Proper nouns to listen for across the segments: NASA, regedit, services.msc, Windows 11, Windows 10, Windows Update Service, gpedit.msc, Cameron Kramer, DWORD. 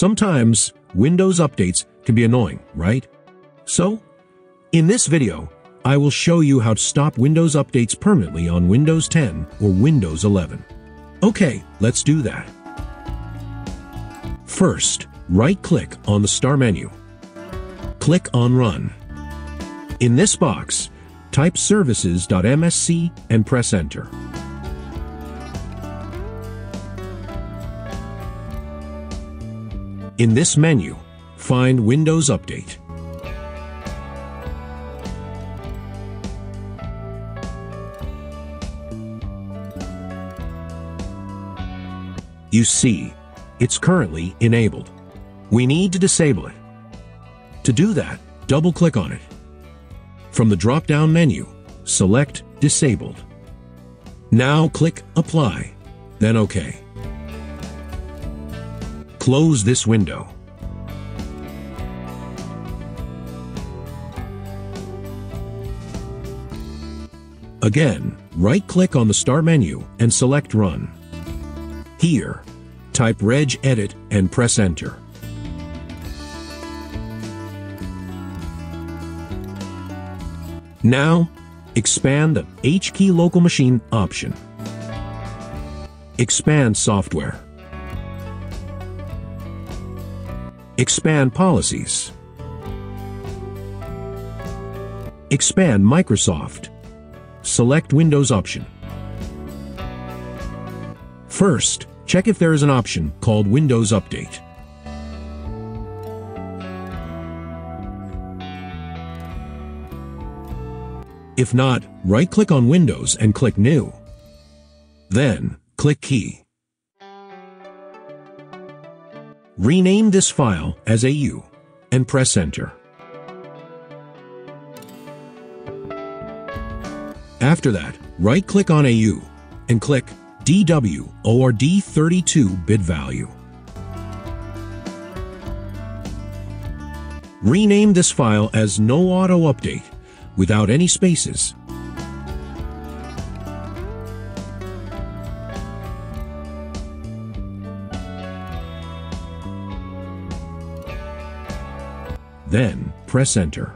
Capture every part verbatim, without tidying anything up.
Sometimes Windows updates can be annoying, right? So, in this video, I will show you how to stop Windows updates permanently on Windows ten or Windows eleven. Okay, let's do that. First, right-click on the star menu. Click on Run. In this box, type services dot M S C and press Enter. In this menu, find Windows Update. You see, it's currently enabled. We need to disable it. To do that, double-click on it. From the drop-down menu, select Disabled. Now click Apply, then OK. Close this window. Again, right-click on the star menu and select Run. Here, type regedit and press Enter. Now, expand the H key local machine option. Expand software. Expand policies. Expand Microsoft. Select Windows option. First, check if there is an option called Windows Update. If not, right-click on Windows and click New. Then, click Key. Rename this file as A U and press Enter. After that, right-click on A U and click D W O R D thirty-two bit value. Rename this file as No Auto Update, without any spaces. Then, press Enter.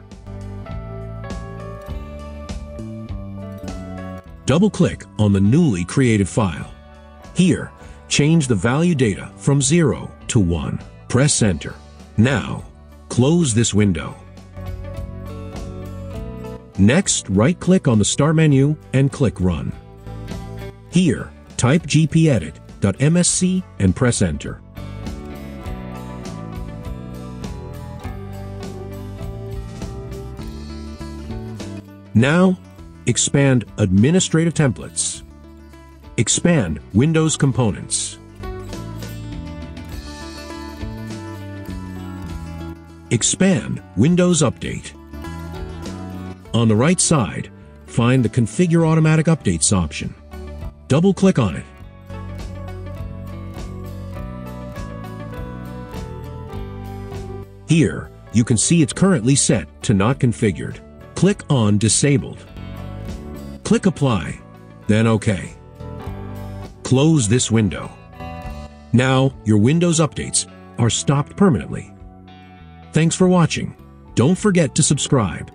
Double-click on the newly created file. Here, change the value data from zero to one. Press Enter. Now, close this window. Next, right-click on the star menu and click Run. Here, type g p edit dot M S C and press Enter. Now, expand Administrative Templates. Expand Windows Components. Expand Windows Update. On the right side, find the Configure Automatic Updates option. Double-click on it. Here, you can see it's currently set to Not Configured. Click on Disabled. Click Apply, then OK. Close this window. Now, your Windows updates are stopped permanently. Thanks for watching. Don't forget to subscribe.